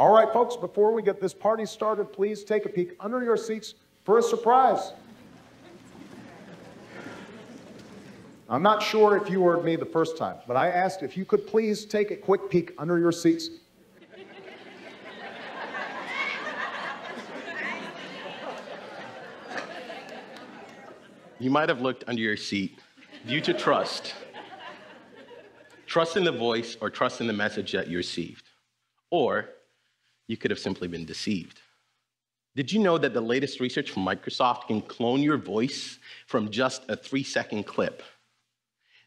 All right, folks, before we get this party started, please take a peek under your seats for a surprise. I'm not sure if you heard me the first time, but I asked if you could please take a quick peek under your seats. You might have looked under your seat due to trust. Trust in the voice or trust in the message that you received. Or you could have simply been deceived. Did you know that the latest research from Microsoft can clone your voice from just a 3-second clip?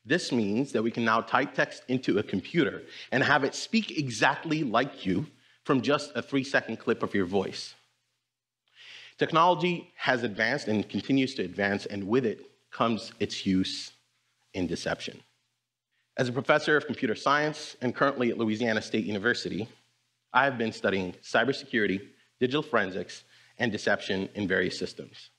This means that we can now type text into a computer and have it speak exactly like you from just a 3-second clip of your voice. Technology has advanced and continues to advance, and with it comes its use in deception. As a professor of computer science and currently at Louisiana State University, I have been studying cybersecurity, digital forensics, and deception in various systems.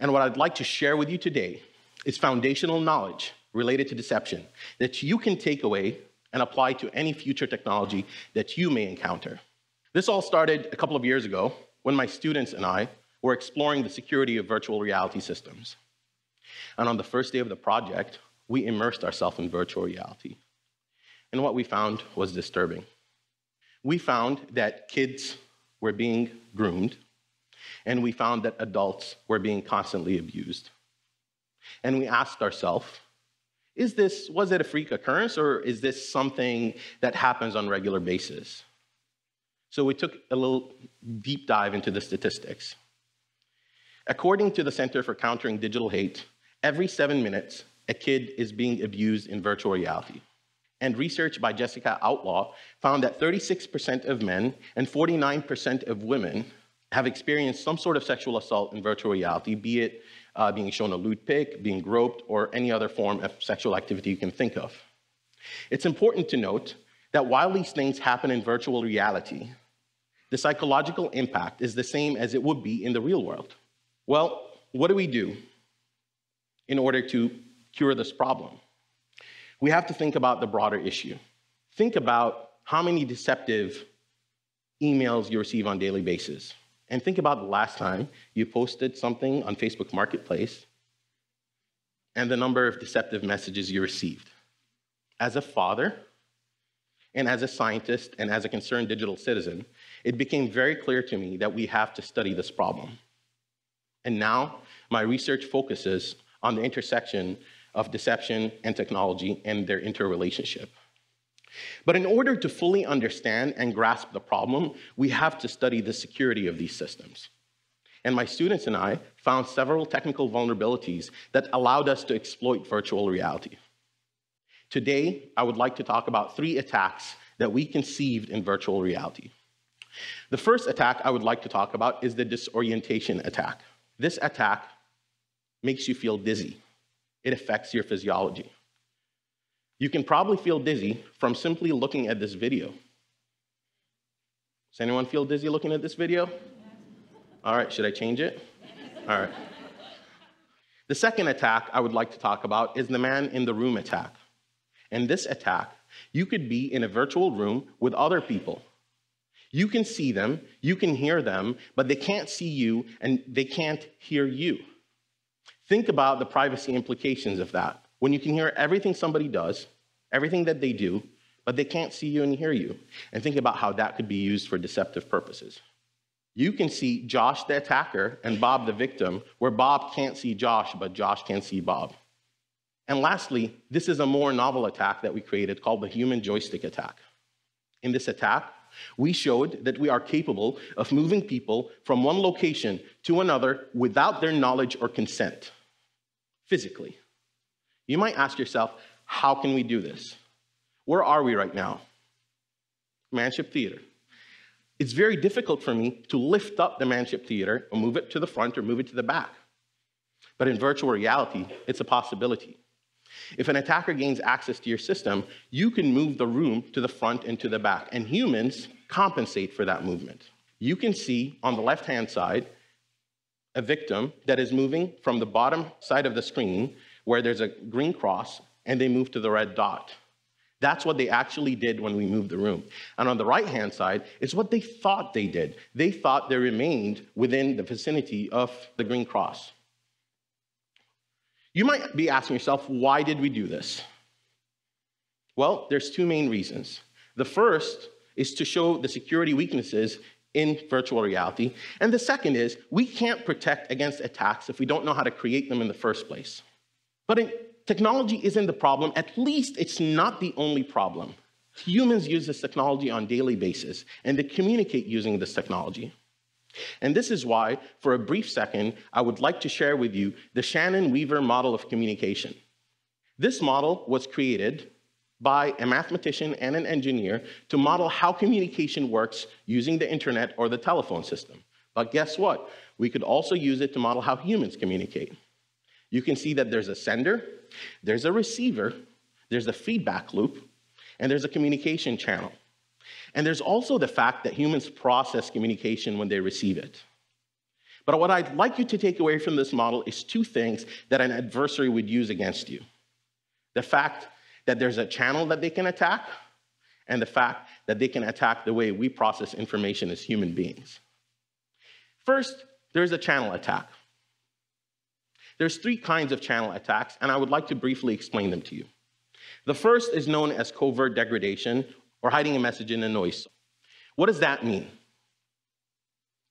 And what I'd like to share with you today is foundational knowledge related to deception that you can take away and apply to any future technology that you may encounter. This all started a couple of years ago when my students and I were exploring the security of virtual reality systems. And on the first day of the project, we immersed ourselves in virtual reality. And what we found was disturbing. We found that kids were being groomed, and we found that adults were being constantly abused. And we asked ourselves, was it a freak occurrence, or is this something that happens on a regular basis? So we took a little deep dive into the statistics. According to the Center for Countering Digital Hate, every 7 minutes, a kid is being abused in virtual reality. And research by Jessica Outlaw found that 36% of men and 49% of women have experienced some sort of sexual assault in virtual reality, be it being shown a lewd pic, being groped, or any other form of sexual activity you can think of. It's important to note that while these things happen in virtual reality, the psychological impact is the same as it would be in the real world. Well, what do we do in order to cure this problem? We have to think about the broader issue. Think about how many deceptive emails you receive on a daily basis. And think about the last time you posted something on Facebook Marketplace and the number of deceptive messages you received. As a father, and as a scientist, and as a concerned digital citizen, it became very clear to me that we have to study this problem. And now, my research focuses on the intersection of deception and technology and their interrelationship. But in order to fully understand and grasp the problem, we have to study the security of these systems. And my students and I found several technical vulnerabilities that allowed us to exploit virtual reality. Today, I would like to talk about 3 attacks that we conceived in virtual reality. The first attack I would like to talk about is the disorientation attack. This attack makes you feel dizzy. It affects your physiology. You can probably feel dizzy from simply looking at this video. Does anyone feel dizzy looking at this video? Yeah. All right, should I change it? All right. The second attack I would like to talk about is the man in the room attack. In this attack, you could be in a virtual room with other people. You can see them, you can hear them, but they can't see you and they can't hear you. Think about the privacy implications of that, when you can hear everything somebody does, everything that they do, but they can't see you and hear you. And think about how that could be used for deceptive purposes. You can see Josh the attacker and Bob the victim, where Bob can't see Josh, but Josh can see Bob. And lastly, this is a more novel attack that we created called the human joystick attack. In this attack, we showed that we are capable of moving people from one location to another without their knowledge or consent. Physically. You might ask yourself, how can we do this? Where are we right now? Manship Theater. It's very difficult for me to lift up the Manship Theater or move it to the front or move it to the back. But in virtual reality, it's a possibility. If an attacker gains access to your system, you can move the room to the front and to the back, and humans compensate for that movement. You can see on the left-hand side a victim that is moving from the bottom side of the screen, where there's a green cross, and they move to the red dot. That's what they actually did when we moved the room. And on the right-hand side is what they thought they did. They thought they remained within the vicinity of the Green Cross. You might be asking yourself, why did we do this? Well, there's two main reasons. The first is to show the security weaknesses in virtual reality. And the second is, we can't protect against attacks if we don't know how to create them in the first place. But technology isn't the problem. At least it's not the only problem. Humans use this technology on a daily basis, and they communicate using this technology. And this is why, for a brief second, I would like to share with you the Shannon Weaver model of communication. This model was created by a mathematician and an engineer to model how communication works using the internet or the telephone system. But guess what? We could also use it to model how humans communicate. You can see that there's a sender, there's a receiver, there's a feedback loop, and there's a communication channel. And there's also the fact that humans process communication when they receive it. But what I'd like you to take away from this model is two things that an adversary would use against you. The fact that there's a channel that they can attack, and the fact that they can attack the way we process information as human beings. First, there's a channel attack. There's three kinds of channel attacks, and I would like to briefly explain them to you. The first is known as covert degradation, or hiding a message in a noise. What does that mean?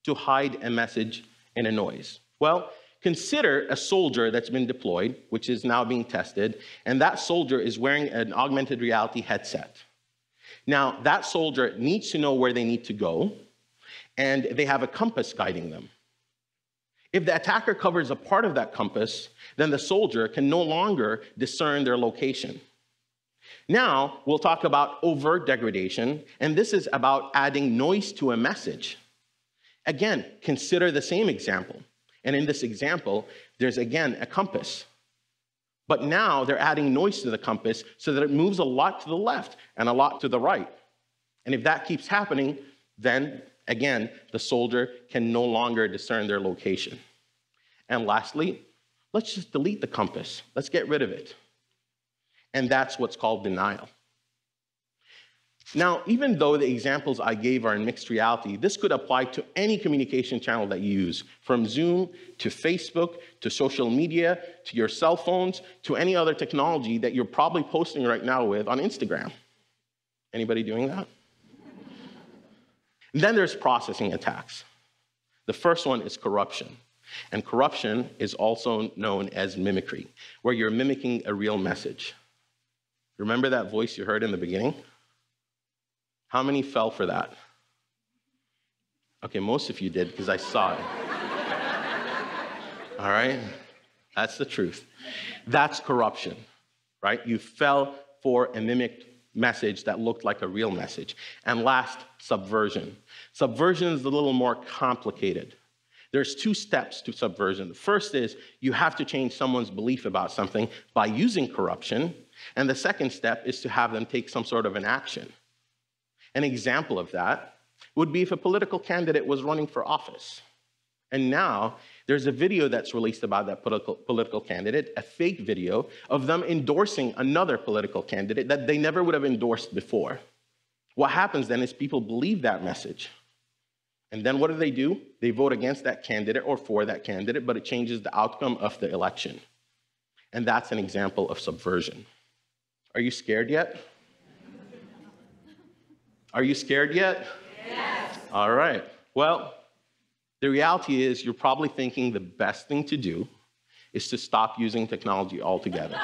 To hide a message in a noise. Well, consider a soldier that's been deployed, which is now being tested, and that soldier is wearing an augmented reality headset. Now, that soldier needs to know where they need to go, and they have a compass guiding them. If the attacker covers a part of that compass, then the soldier can no longer discern their location. Now, we'll talk about overt degradation, and this is about adding noise to a message. Again, consider the same example. And in this example, there's again a compass. But now they're adding noise to the compass so that it moves a lot to the left and a lot to the right. And if that keeps happening, then again, the soldier can no longer discern their location. And lastly, let's just delete the compass. Let's get rid of it. And that's what's called denial. Now, even though the examples I gave are in mixed reality, this could apply to any communication channel that you use, from Zoom to Facebook to social media to your cell phones to any other technology that you're probably posting right now with on Instagram. Anybody doing that? And then there's processing attacks. The first one is corruption. And corruption is also known as mimicry, where you're mimicking a real message. Remember that voice you heard in the beginning? How many fell for that? Okay, most of you did, because I saw it. All right? That's the truth. That's corruption, right? You fell for a mimicked message that looked like a real message. And last, subversion. Subversion is a little more complicated. There's two steps to subversion. The first is you have to change someone's belief about something by using corruption. And the second step is to have them take some sort of an action. An example of that would be if a political candidate was running for office. And now there's a video that's released about that political candidate, a fake video of them endorsing another political candidate that they never would have endorsed before. What happens then is people believe that message. And then what do? They vote against that candidate or for that candidate, but it changes the outcome of the election. And that's an example of subversion. Are you scared yet? Are you scared yet? Yes. All right. Well, the reality is you're probably thinking the best thing to do is to stop using technology altogether.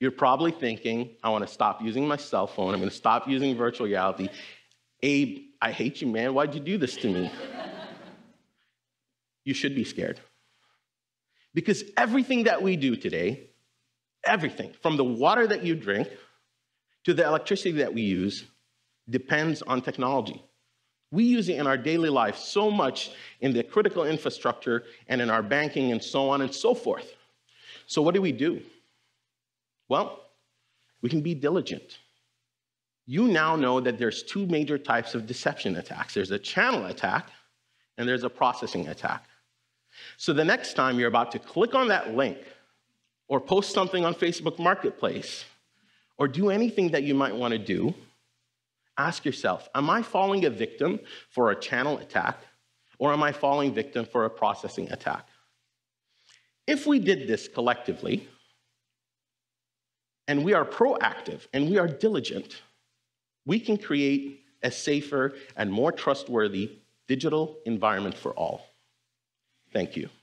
You're probably thinking, I want to stop using my cell phone. I'm going to stop using virtual reality. Abe, I hate you, man. Why'd you do this to me? You should be scared. Because everything that we do today, everything, from the water that you drink to the electricity that we use, depends on technology. We use it in our daily life so much in the critical infrastructure and in our banking and so on and so forth. So what do? Well, we can be diligent. You now know that there's two major types of deception attacks. There's a channel attack, and there's a processing attack. So the next time you're about to click on that link or post something on Facebook Marketplace or do anything that you might want to do, ask yourself, am I falling a victim for a channel attack, or am I falling victim for a processing attack? If we did this collectively, and we are proactive and we are diligent, we can create a safer and more trustworthy digital environment for all. Thank you.